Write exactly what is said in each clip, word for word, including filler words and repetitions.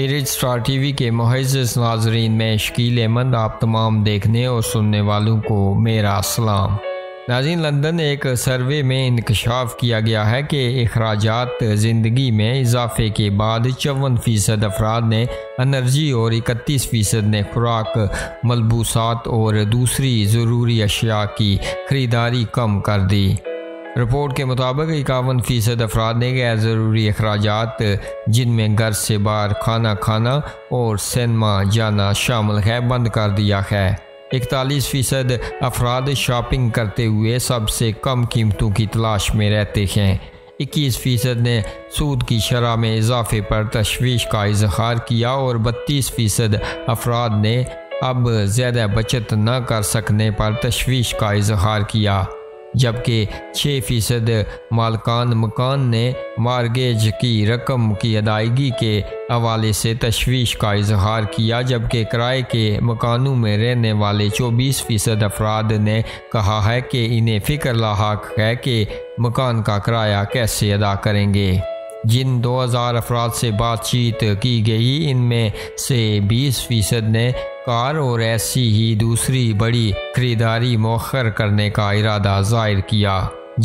Ira's star TV के मुअज़्ज़िज़ नाज़रीन, में शकील-ए-मंद आप तमाम देखने और सुनने वालों को मेरा सलाम। नाज़रीन, लंदन एक सर्वे में इंकशाफ किया गया है कि अखराजात ज़िंदगी में इजाफे के बाद चौवन फ़ीसद अफराद ने एनर्जी और इकतीस फ़ीसद ने खुराक, मलबूसात और दूसरी ज़रूरी अशिया की ख़रीदारी कम कर दी। रिपोर्ट के मुताबिक इक्यावन फ़ीसद अफराद ने गैर ज़रूरी अखराजात, जिनमें घर से बाहर खाना खाना और सिनेमा जाना शामिल है, बंद कर दिया है। इकतालीस फ़ीसद अफराद शॉपिंग करते हुए सबसे कम कीमतों की तलाश में रहते हैं। इक्कीस फ़ीसद ने सूद की शरह में इजाफे पर तशवीश का इजहार किया और बत्तीस फ़ीसद अफराद ने अब ज़्यादा बचत न कर सकने पर तशवीश का इजहार किया, जबकि छः फ़ीसद मालकान मकान ने मार्गेज की रकम की अदायगी के हवाले से तशवीश का इजहार किया, जबकि किराए के मकानों में रहने वाले चौबीस फ़ीसद अफराद ने कहा है कि इन्हें फ़िक्र लाहक है कि मकान का किराया कैसे अदा करेंगे। जिन दो हज़ार अफराद से बातचीत की गई, इनमें से बीस फ़ीसद ने कार और ऐसी ही दूसरी बड़ी खरीदारी मौखर करने का इरादा जाहिर किया,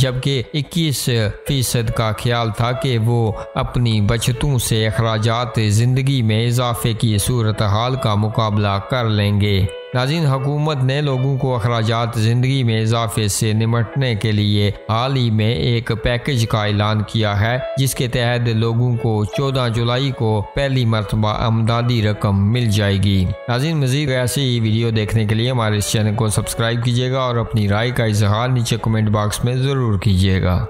जबकि इक्कीस फ़ीसद का ख्याल था कि वो अपनी बचतों से अखराजात ज़िंदगी में इजाफे की सूरत हाल का मुकाबला कर लेंगे। नाज़रीन, हुकूमत ने लोगों को अखराजात ज़िंदगी में इजाफे से निमटने के लिए हाल ही में एक पैकेज का ऐलान किया है, जिसके तहत लोगों को चौदह जुलाई को पहली मरतबा अमदादी रकम मिल जाएगी। नाज़रीन, मज़ीद ऐसी ही वीडियो देखने के लिए हमारे इस चैनल को सब्सक्राइब कीजिएगा और अपनी राय का इजहार नीचे कमेंट बॉक्स में ज़रूर कीजिएगा।